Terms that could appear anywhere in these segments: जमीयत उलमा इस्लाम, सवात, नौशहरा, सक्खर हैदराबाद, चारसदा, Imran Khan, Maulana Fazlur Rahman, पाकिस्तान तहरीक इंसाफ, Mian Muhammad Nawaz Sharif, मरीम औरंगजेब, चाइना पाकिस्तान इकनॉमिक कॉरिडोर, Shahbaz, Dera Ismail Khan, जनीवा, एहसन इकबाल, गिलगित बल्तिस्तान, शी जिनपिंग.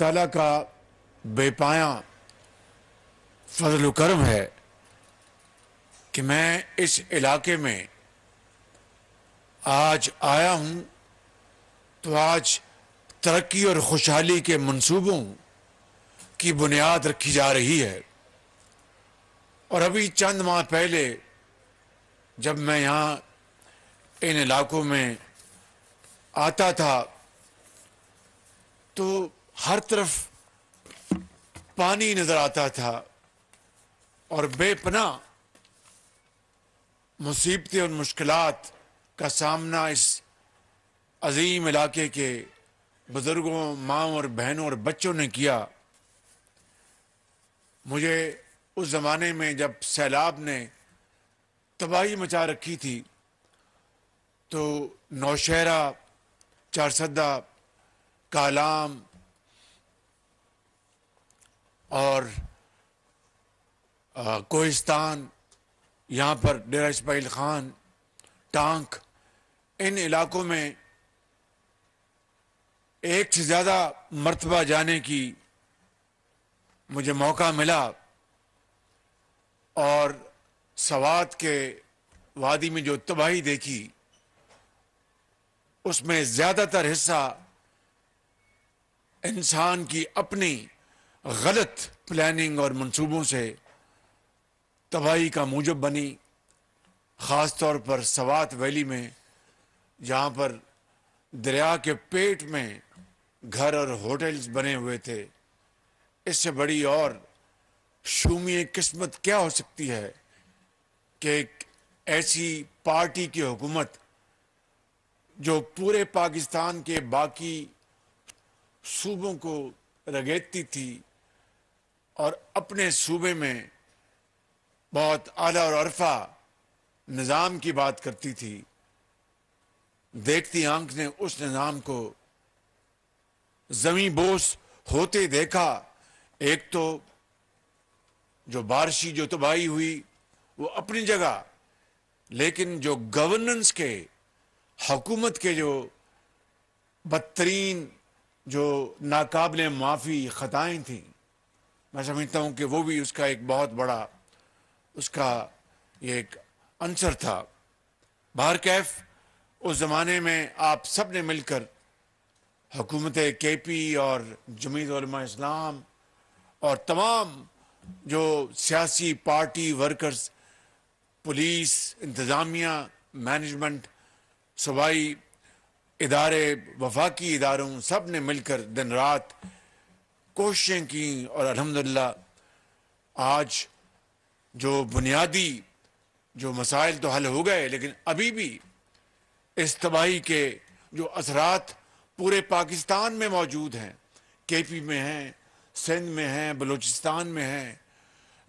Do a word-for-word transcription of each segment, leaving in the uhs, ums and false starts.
ताला का बेपाया फजल करम है कि मैं इस इलाके में आज आया हूँ, तो आज तरक्की और खुशहाली के मंसूबों की बुनियाद रखी जा रही है। और अभी चंद माह पहले जब मैं यहाँ इन इलाकों में आता था तो हर तरफ पानी नजर आता था और बेपनाह मुसीबतें और मुश्किलात का सामना इस अजीम इलाके के बुजुर्गों, माँ और बहनों और बच्चों ने किया। मुझे उस ज़माने में जब सैलाब ने तबाही मचा रखी थी तो नौशहरा, चारसदा, कालाम और कोहिस्तान, यहाँ पर डेरा इस्माइल खान, टांक, इन इलाकों में एक से ज़्यादा मरतबा जाने की मुझे मौका मिला। और सवात के वादी में जो तबाही देखी उसमें ज़्यादातर हिस्सा इंसान की अपनी गलत प्लानिंग और मंसूबों से तबाही का मूजब बनी, ख़ास तौर पर सवात वैली में, जहाँ पर दरिया के पेट में घर और होटल्स बने हुए थे। इससे बड़ी और शूमी किस्मत क्या हो सकती है कि एक ऐसी पार्टी की हुकूमत जो पूरे पाकिस्तान के बाकी सूबों को रगेती थी और अपने सूबे में बहुत आला और अरफा निज़ाम की बात करती थी, देखती आंख ने उस निज़ाम को ज़मीं बोस होते देखा। एक तो जो बारिशी जो तबाही हुई वो अपनी जगह, लेकिन जो गवर्नेंस के, हुकूमत के जो बदतरीन, जो नाकाबिल माफ़ी ख़ताएँ थीं, मैं समझता हूँ कि वो भी उसका एक बहुत बड़ा उसका ये एक अंसर था। बहर कैफ उस ज़माने में आप सब ने मिलकर हुकूमत के पी और जमीयत उलमा इस्लाम और तमाम जो सियासी पार्टी वर्कर्स, पुलिस, इंतज़ामिया, मैनेजमेंट, सूबाई इदारे, वफाकी इदारों, सब ने मिलकर दिन रात कोशिशें की और अल्हम्दुलिल्लाह आज जो बुनियादी जो मसाइल तो हल हो गए, लेकिन अभी भी इस तबाही के जो असरात पूरे पाकिस्तान में मौजूद हैं, के पी में हैं, सिंध में हैं, बलूचिस्तान में हैं,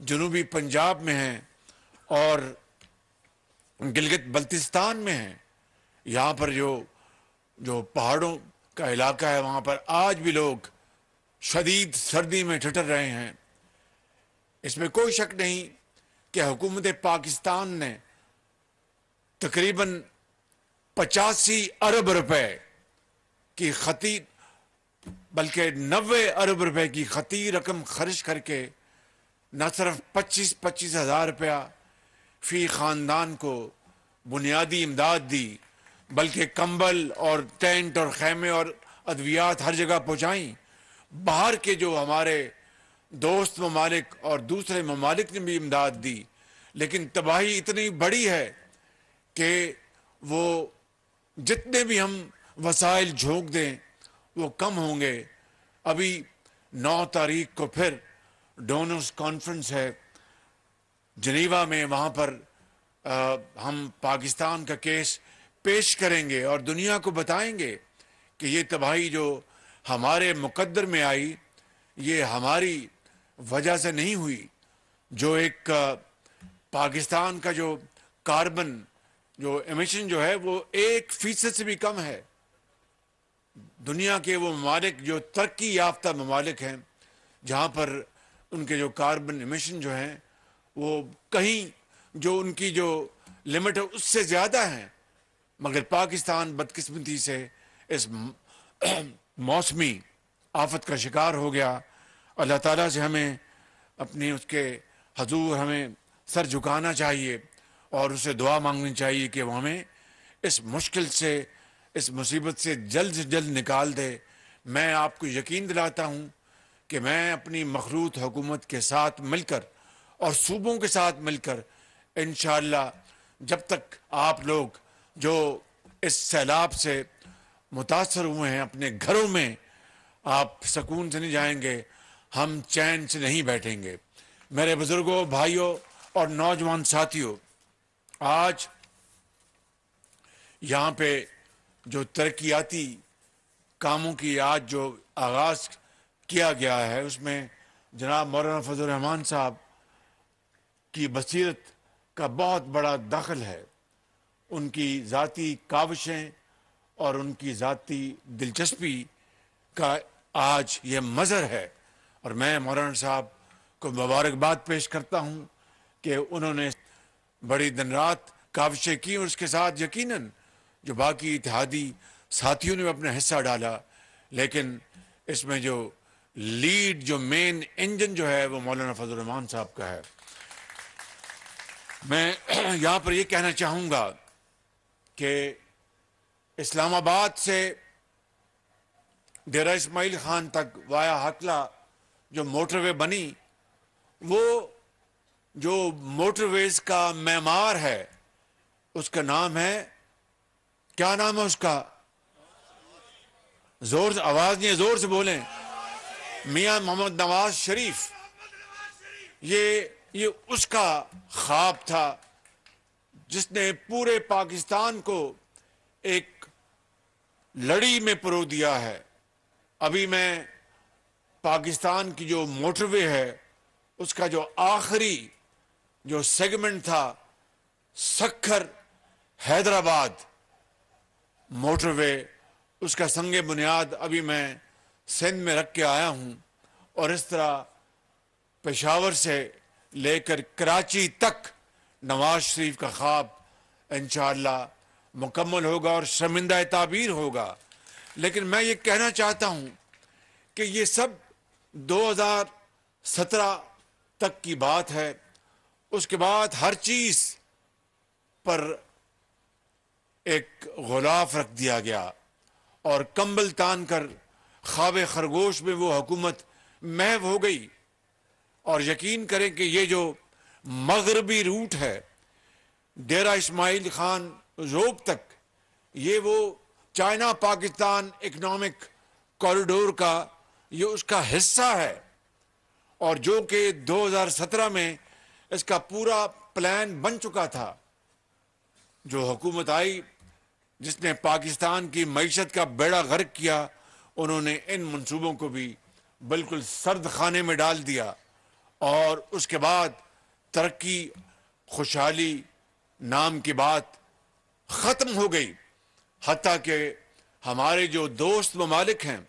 जनूबी पंजाब में हैं और गिलगित बल्तिस्तान में हैं। यहाँ पर जो जो पहाड़ों का इलाका है वहाँ पर आज भी लोग शदीद सर्दी में ठिठर रहे हैं। इसमें कोई शक नहीं कि हुकूमत पाकिस्तान ने तकरीबन पचासी अरब रुपए की खती, बल्कि नब्बे अरब रुपए की खती रकम खर्च करके न सिर्फ पच्चीस पच्चीस हज़ार रुपया फी ख़ानदान को बुनियादी इमदाद दी, बल्कि कंबल और टेंट और खैमे और अद्वियात हर जगह पहुँचाई। बाहर के जो हमारे दोस्त ममालिक और दूसरे ममालिक ने भी इमदाद दी, लेकिन तबाही इतनी बड़ी है कि वो जितने भी हम वसाइल झोंक दें वो कम होंगे। अभी नौ तारीख को फिर डोनर्स कॉन्फ्रेंस है जनीवा में, वहाँ पर आ, हम पाकिस्तान का केस पेश करेंगे और दुनिया को बताएंगे कि ये तबाही जो हमारे मुकद्दर में आई ये हमारी वजह से नहीं हुई। जो एक पाकिस्तान का जो कार्बन जो एमिशन जो है वो एक फीसद से भी कम है। दुनिया के वो ममालिक जो तरक्की याफ्ता ममालिक हैं जहाँ पर उनके जो कार्बन एमिशन जो हैं वो कहीं जो उनकी जो लिमिट है उससे ज़्यादा हैं, मगर पाकिस्तान बदकिस्मती से इस मौसमी आफत का शिकार हो गया। अल्लाह ताला से हमें अपनी उसके हुजूर हमें सर झुकाना चाहिए और उससे दुआ मांगनी चाहिए कि वो हमें इस मुश्किल से, इस मुसीबत से जल्द से जल्द निकाल दे। मैं आपको यकीन दिलाता हूँ कि मैं अपनी मखलूत हुकूमत के साथ मिलकर और सूबों के साथ मिलकर इंशाअल्लाह जब तक आप लोग जो इस सैलाब से मुतासर हुए हैं अपने घरों में आप सकून से नहीं जाएंगे, हम चैन से नहीं बैठेंगे। मेरे बुजुर्गों, भाइयों और नौजवान साथियों, आज यहाँ पे जो तरक्याती कामों की आज जो आगाज़ किया गया है उसमें जनाब मौलाना फजलुर रहमान साहब की बसीरत का बहुत बड़ा दखल है। उनकी ज़ाती काविशें और उनकी ज़ाती दिलचस्पी का आज ये मज़र है और मैं मौलाना साहब को मुबारकबाद पेश करता हूँ कि उन्होंने बड़ी दिन रात काविशें की और उसके साथ यकीनन जो बाकी इत्तेहादी साथियों ने अपना हिस्सा डाला, लेकिन इसमें जो लीड जो मेन इंजन जो है वो मौलाना फजलुर रहमान साहब का है। मैं यहाँ पर ये कहना चाहूँगा कि इस्लामाबाद से डेरा इस्माइल खान तक वाया हकला जो मोटरवे बनी, वो जो मोटरवेज का मैमार है उसका नाम है, क्या नाम है उसका? जोर से आवाज़ नहीं है, जोर से बोलें, मियां मोहम्मद नवाज शरीफ। ये ये उसका ख्वाब था जिसने पूरे पाकिस्तान को एक लड़ी में परो दिया है। अभी मैं पाकिस्तान की जो मोटरवे है उसका जो आखिरी जो सेगमेंट था सक्खर हैदराबाद मोटरवे, उसका संगे बुनियाद अभी मैं सिंध में रख के आया हूँ और इस तरह पेशावर से लेकर कराची तक नवाज शरीफ का ख्वाब इंशाअल्लाह मुकम्मल होगा और शर्मिंदा ताबीर होगा। लेकिन मैं ये कहना चाहता हूँ कि ये सब दो हज़ार सत्रह तक की बात है। उसके बाद हर चीज़ पर एक गुलाफ रख दिया गया और कंबल तान कर ख्वाब खरगोश में वो हुकूमत महव हो गई। और यकीन करें कि ये जो मगरबी रूट है डेरा इस्माइल खान रोब तक, ये वो चाइना पाकिस्तान इकनॉमिक कॉरिडोर का ये उसका हिस्सा है और जो कि दो हज़ार सत्रह में इसका पूरा प्लान बन चुका था। जो हुकूमत आई जिसने पाकिस्तान की मईशत का बेड़ा गर्क किया, उन्होंने इन मंसूबों को भी बिल्कुल सर्द खाने में डाल दिया और उसके बाद तरक्की खुशहाली नाम की बात ख़त्म हो गई। हत्ता कि हमारे जो दोस्त ममालिक हैं,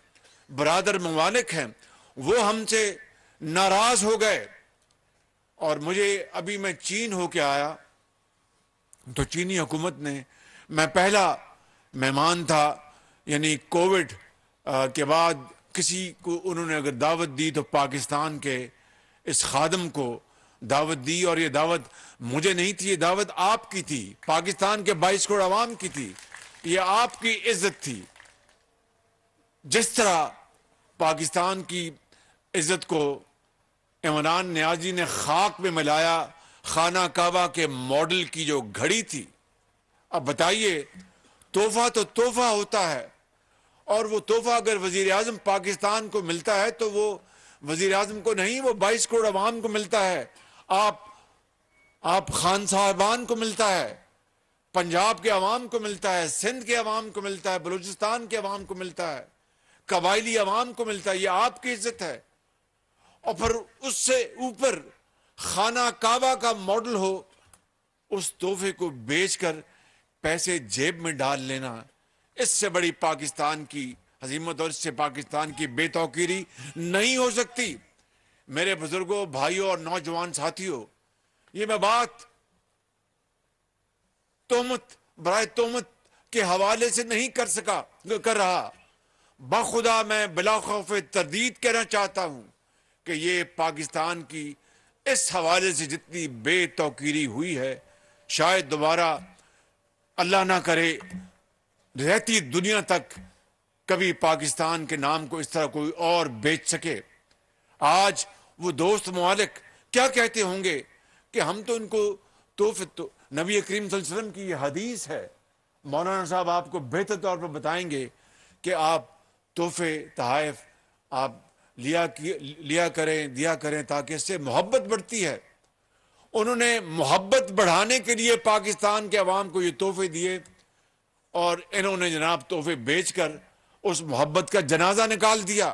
बरादर ममालिक हैं, वो हमसे नाराज़ हो गए। और मुझे अभी मैं चीन होके आया तो चीनी हुकूमत ने, मैं पहला मेहमान था, यानी कोविड के बाद किसी को उन्होंने अगर दावत दी तो पाकिस्तान के इस खादम को दावत दी और ये दावत मुझे नहीं थी, ये दावत आपकी थी, पाकिस्तान के बाईस करोड़ आवाम की थी, ये आपकी इज्जत थी। जिस तरह पाकिस्तान की इज्जत को इमरान नियाजी ने खाक में मिलाया खाना काबा के मॉडल की जो घड़ी थी। अब बताइए, तोहफा तो तोहफा होता है और वो तोहफा अगर वजीर आजम पाकिस्तान को मिलता है तो वो वजीर आजम को नहीं, वो बाईस करोड़ अवाम को मिलता है, आप आप खान साहबान को मिलता है, पंजाब के अवाम को मिलता है, सिंध के अवाम को मिलता है, बलूचिस्तान के अवाम को मिलता है, कबायली अवाम को मिलता है। ये आपकी इज्जत है। और फिर उससे ऊपर खाना काबा का मॉडल हो, उस तोहफे को बेचकर पैसे जेब में डाल लेना, इससे बड़ी पाकिस्तान की हजीमत और इससे पाकिस्तान की बेतौकीरी नहीं हो सकती। मेरे बुजुर्गों, भाइयों और नौजवान साथियों, ये मैं बात तोहमत बराए तोहमत के हवाले से नहीं कर सका कर रहा, बखुदा मैं बिला खौफ तरदीद कहना चाहता हूँ कि ये पाकिस्तान की इस हवाले से जितनी बेतौकीरी हुई है, शायद दोबारा अल्लाह ना करे रहती दुनिया तक कभी पाकिस्तान के नाम को इस तरह कोई और बेच सके। आज वो दोस्त मुआलिक क्या कहते होंगे कि हम तो इनको तोहफे, तो नबी करीम सल्लल्लाहु अलैहि वसल्लम की ये हदीस है। मौलाना साहब आपको बेहतर तौर पर बताएंगे कि आप तोहफे तहाइफ आप लिया लिया करें दिया करें ताकि इससे मोहब्बत बढ़ती है। उन्होंने मोहब्बत बढ़ाने के लिए पाकिस्तान के अवाम को ये तोहफे दिए और इन्होंने जनाब तोहफे बेचकर उस मोहब्बत का जनाजा निकाल दिया।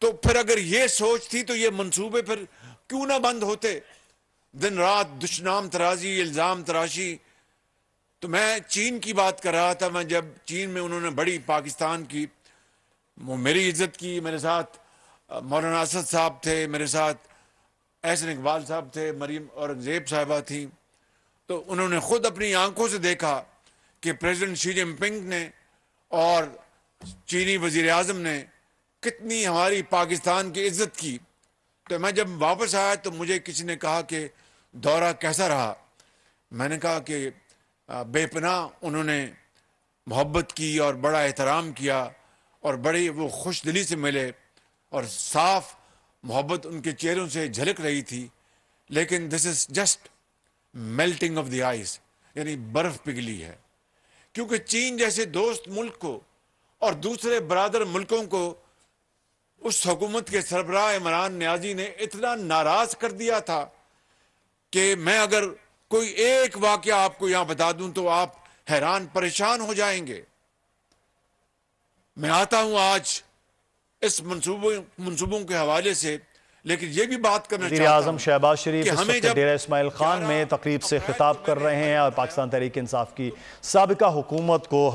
तो फिर अगर ये सोच थी तो ये मंसूबे फिर क्यों ना बंद होते, दिन रात दुश्मन तराजी, इल्ज़ाम तराशी। तो मैं चीन की बात कर रहा था, मैं जब चीन में उन्होंने बड़ी पाकिस्तान की मेरी इज्जत की, मेरे साथ मौलाना असद साहब थे, मेरे साथ एहसन इकबाल साहब थे, मरीम औरंगजेब साहिबा थी। तो उन्होंने खुद अपनी आंखों से देखा कि प्रेसिडेंट शी जिनपिंग ने और चीनी वजीर आजम ने कितनी हमारी पाकिस्तान की इज्जत की। तो मैं जब वापस आया तो मुझे किसी ने कहा कि दौरा कैसा रहा, मैंने कहा कि बेपनाह उन्होंने मोहब्बत की और बड़ा एहतराम किया और बड़ी वो खुश दिली से मिले और साफ मोहब्बत उनके चेहरों से झलक रही थी। लेकिन this is just melting of the ice, यानी बर्फ़ पिघली है, क्योंकि चीन जैसे दोस्त मुल्क को और दूसरे बरादर मुल्कों को उस हुकूमत के सरबराह इमरान नियाजी ने इतना नाराज़ कर दिया था कि मैं अगर कोई एक वाक़या आपको यहाँ बता दूँ तो आप हैरान परेशान हो जाएंगे। मैं आता हूँ आज इस मनसूबों मनसूबों के हवाले से, लेकिन ये भी बात करना चाहता हूं आजम शहबाज शरीफ डेरा इस्माइल खान में तकरीब से खिताब कर रहे हैं और पाकिस्तान तहरीक इंसाफ की साबिका हुकूमत को